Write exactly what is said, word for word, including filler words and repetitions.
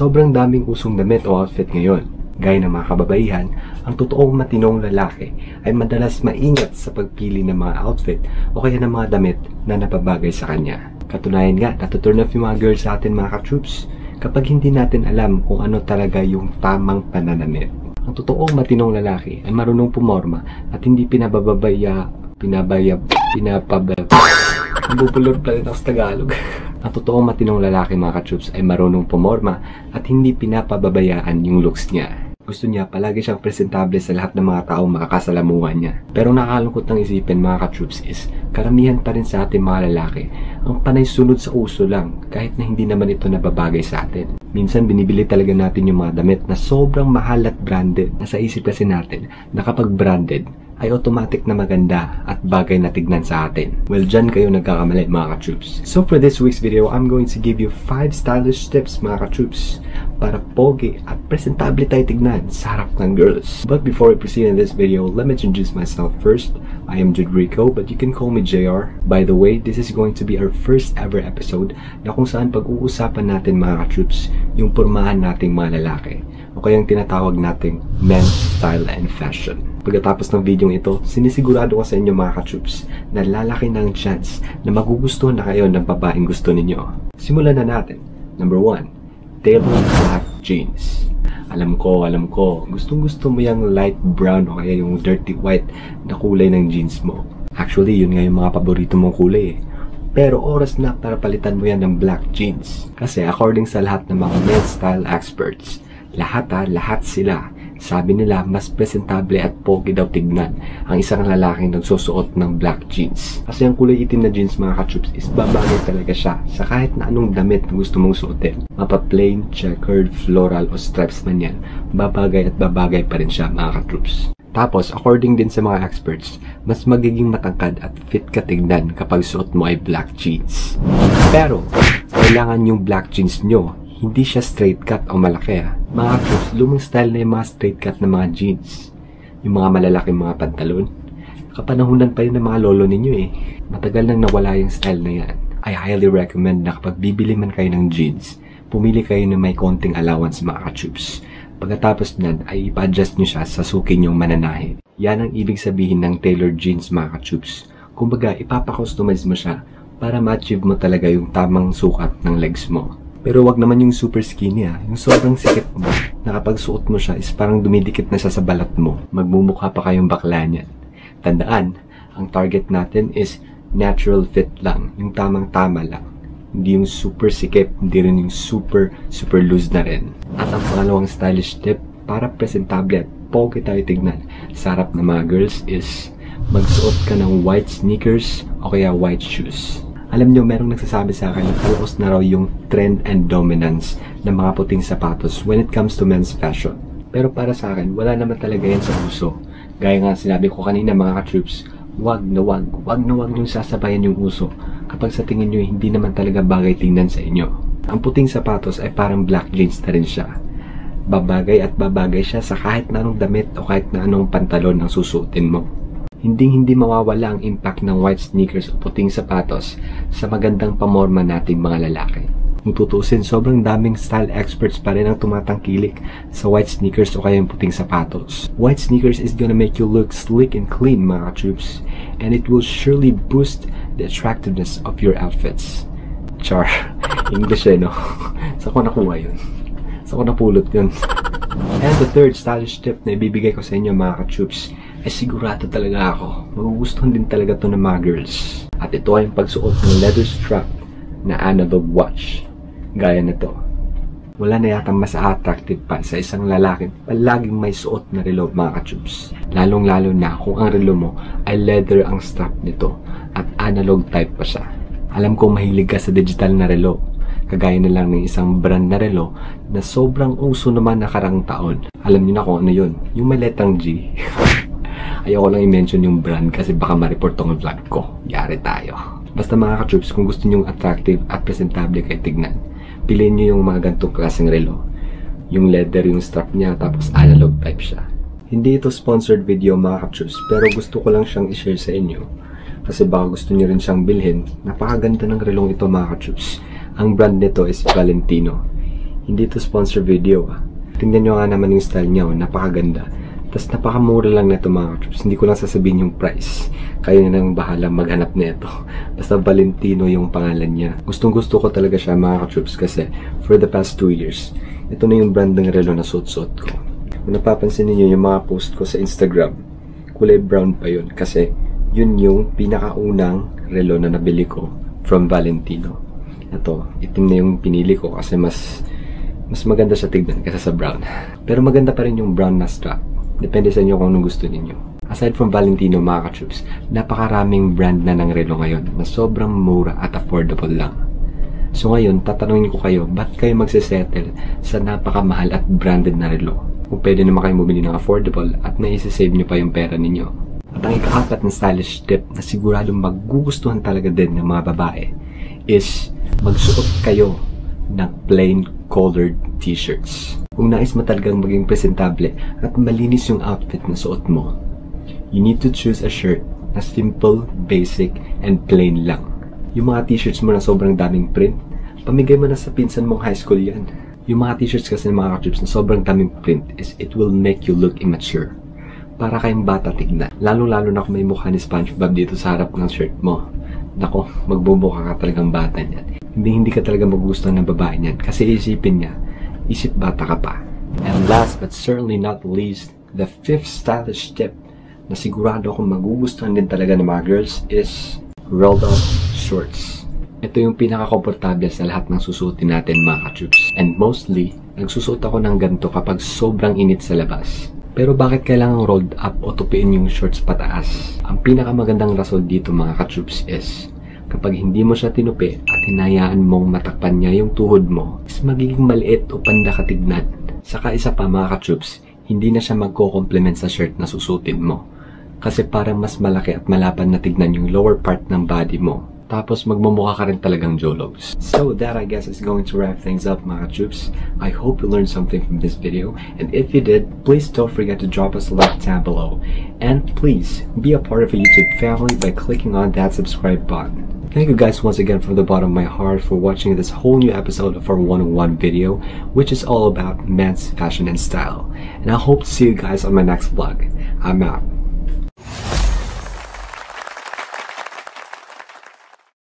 Sobrang daming usong damit o outfit ngayon. Gaya ng mga kababaihan, ang totoong matinong lalaki ay madalas maingat sa pagpili ng mga outfit o kaya ng mga damit na napabagay sa kanya. Katunayan nga, natuturn off yung mga girls sa atin mga ka-troops kapag hindi natin alam kung ano talaga yung tamang pananamit. Ang totoong matinong lalaki ay marunong pumorma at hindi pinabababaya, pinabaya, pinapabaya, nabubulod pa rin ako sa Tagalog. Ang totoong matinong lalaki mga ka-troops ay marunong pumorma at hindi pinapababayaan yung looks niya. Gusto niya palagi siyang presentable sa lahat ng mga taong makakasalamuhan niya. Pero nakakalungkot ng isipin mga ka-troops is karamihan pa rin sa ating mga lalaki ang panay sunod sa uso lang kahit na hindi naman ito nababagay sa atin. Minsan binibili talaga natin yung mga damit na sobrang mahal at branded. Nasa isip kasi natin na kapag branded ay automatic na maganda at bagay na tignan sa atin. Well, dyan kayo nagkakamali mga ka-troops. So for this week's video, I'm going to give you five stylish tips mga ka-troops para pogi at presentable tayo tignan sa harap ng girls. But before we proceed in this video, let me introduce myself first. I am Jude Rico, but you can call me J R. By the way, this is going to be our first ever episode na kung saan pag-uusapan natin mga ka-troops yung pormahan nating mga lalaki o kayang tinatawag nating men's style and fashion. Pagkatapos ng video ito, sinisigurado ko sa inyo mga ka-troops na lalaki ng chance na magugustuhan na kayo ng babaeng gusto ninyo. Simulan na natin. Number one, tailored black jeans. Alam ko, alam ko, gustong gusto mo yung light brown o kaya yung dirty white na kulay ng jeans mo. Actually, yun nga yung mga paborito mong kulay eh. Pero oras na para palitan mo yan ng black jeans. Kasi according sa lahat ng mga men's style experts, lahat ha, lahat sila. Sabi nila, mas presentable at pogi daw tignan ang isang lalaking nagsusuot ng black jeans. Kasi ang kulay itim na jeans mga ka-troops is babagay talaga siya sa kahit na anong damit na gusto mong suotin. Mapa-plain, checkered, floral o stripes man yan, babagay at babagay pa rin siya mga ka-troops. Tapos, according din sa mga experts, mas magiging matangkad at fit ka tignan kapag suot mo ay black jeans. Pero, kailangan yung black jeans nyo hindi siya straight cut o malaki ha. Mga troops, lumang style na yung mga straight cut na mga jeans. Yung mga malalaking mga pantalon. Kapanahunan pa yun ng mga lolo ninyo eh. Matagal nang nawala yung style na yan. I highly recommend na kapag bibili man kayo ng jeans, pumili kayo na may konting allowance mga ka-troops. Pagkatapos nan, ay ipa-adjust nyo siya sa suki nyong mananahe. Yan ang ibig sabihin ng tailored jeans mga ka-troops. Kumbaga, ipapakustomize mo siya para ma-achieve mo talaga yung tamang sukat ng legs mo. Pero wag naman yung super skinny ha. Yung sobrang sikip mo, na kapag suot mo siya is parang dumidikit na siya sa balat mo. Magmumukha pa kayong bakla niyan. Tandaan, ang target natin is natural fit lang. Yung tamang-tama lang. Hindi yung super sikip, hindi rin yung super, super loose na rin. At ang pangalawang stylish tip para presentable at pogi tayo tignan sa harap ng mga girls is magsuot ka ng white sneakers o kaya white shoes. Alam nyo, merong nagsasabi sa akin na palaos na raw yung trend and dominance ng mga puting sapatos when it comes to men's fashion. Pero para sa akin, wala naman talaga yan sa uso. Gaya nga sinabi ko kanina mga ka-troops, wag na wag, wag na wag nyo sasabayan yung uso kapag sa tingin nyo hindi naman talaga bagay tingnan sa inyo. Ang puting sapatos ay parang black jeans na rin siya. Babagay at babagay siya sa kahit na anong damit o kahit na anong pantalon ang susuotin mo. Hinding-hindi mawawala ang impact ng white sneakers o puting sapatos sa magandang pamorma nating mga lalaki. Kung tutuusin, sobrang daming style experts pa rin ang tumatangkilik sa white sneakers o kaya yung puting sapatos. White sneakers is gonna make you look slick and clean mga ka-troops, and it will surely boost the attractiveness of your outfits. Char, English eh no? Saan ko nakuha yun? Saan ko napulot yun? And the third stylish tip na ibibigay ko sa inyo mga ka-troops ay sigurado talaga ako magugustuhan din talaga to ng mga girls. At ito ay yung pagsuot ng leather strap na analog watch. Gaya na to. Wala na yata mas attractive pa sa isang lalaki palaging may suot na relo mga ka-troops. Lalong lalo na kung ang relo mo ay leather ang strap nito at analog type pa siya. Alam ko mahilig ka sa digital na relo. Kagaya na lang ng isang brand na relo na sobrang uso naman nakarang taon. Alam niyo na kung ano yun, yung may letang G. Ayoko lang i-mention yung brand kasi baka ma-report tong vlog ko. Yari tayo. Basta mga ka-troops, kung gusto nyo yung attractive at presentable kayo tignan, piliin nyo yung mga ganitong klaseng relo. Yung leather yung strap niya, tapos analog type siya. Hindi ito sponsored video mga ka-troops, pero gusto ko lang siyang i-share sa inyo. Kasi baka gusto nyo rin siyang bilhin. Napakaganda ng relong ito mga ka-troops. Ang brand nito is Valentino. Hindi to sponsor video ah. Tingnan nyo nga naman yung style niya, oh. Napakaganda. Tapos napakamura lang na ito mga katrips. Hindi ko lang sasabihin yung price. Kayo na lang bahala maghanap na ito. Basta Valentino yung pangalan niya. Gustong gusto ko talaga siya mga katrips kasi for the past two years, ito na yung brand ng relo na suot-suot ko. Kung napapansin niyo yung mga post ko sa Instagram, kulay brown pa yun kasi yun yung pinakaunang relo na nabili ko from Valentino. Ito, itim na yung pinili ko kasi mas mas maganda siya tignan kasi sa brown. Pero maganda pa rin yung brown na strap. Depende sa inyo kung anong gusto ninyo. Aside from Valentino, mga katrips, napakaraming brand na ng relo ngayon na sobrang mura at affordable lang. So ngayon, tatanungin ko kayo, ba't kayo magsisettle sa napakamahal at branded na relo? Kung pwede naman kayo bumili ng affordable at naisisave nyo pa yung pera ninyo. At ang ikaapat na stylish tip na siguradong magugustuhan talaga din ng mga babae is magsuot kayo ng plain colored t-shirts. Kung nais mo talagang maging presentable at malinis yung outfit na suot mo, you need to choose a shirt na simple, basic, and plain lang. Yung mga t-shirts mo na sobrang daming print, pamigay mo na sa pinsan mong high school yan. Yung mga t-shirts kasi ng mga katrips na sobrang daming print is it will make you look immature. Para kayong bata tignan. Lalo-lalo na kung may mukha ni SpongeBob dito sa harap ng shirt mo. Nako, magbubuka ka talagang bata niyan. Hindi, hindi ka talaga magugustuhan ng babae niyan kasi isipin niya, isip bata ka pa. And last but certainly not least, the fifth stylish tip na sigurado akong magugustuhan din talaga ng mga girls is rolled up shorts. Ito yung pinaka-komportable sa lahat ng susuotin natin mga katrips. And mostly, nagsusuot ako ng ganito kapag sobrang init sa labas. Pero bakit kailangang rolled up o tupiin yung shorts pataas? Ang pinakamagandang rason dito mga katrips is kapag hindi mo siya tinupi at hinayaan mong matakpan niya yung tuhod mo, is magiging maliit o pandakatignan. Saka isa pa mga katrips, hindi na siya magko-complement sa shirt na susutin mo. Kasi parang mas malaki at malapan na tignan yung lower part ng body mo. Tapos magmumukha ka rin talagang jologs. So that I guess is going to wrap things up mga katrips. I hope you learned something from this video. And if you did, please don't forget to drop us a like down below. And please, be a part of our YouTube family by clicking on that subscribe button. Thank you guys once again from the bottom of my heart for watching this whole new episode of our one oh one video, which is all about men's fashion and style. And I hope to see you guys on my next vlog. I'm out.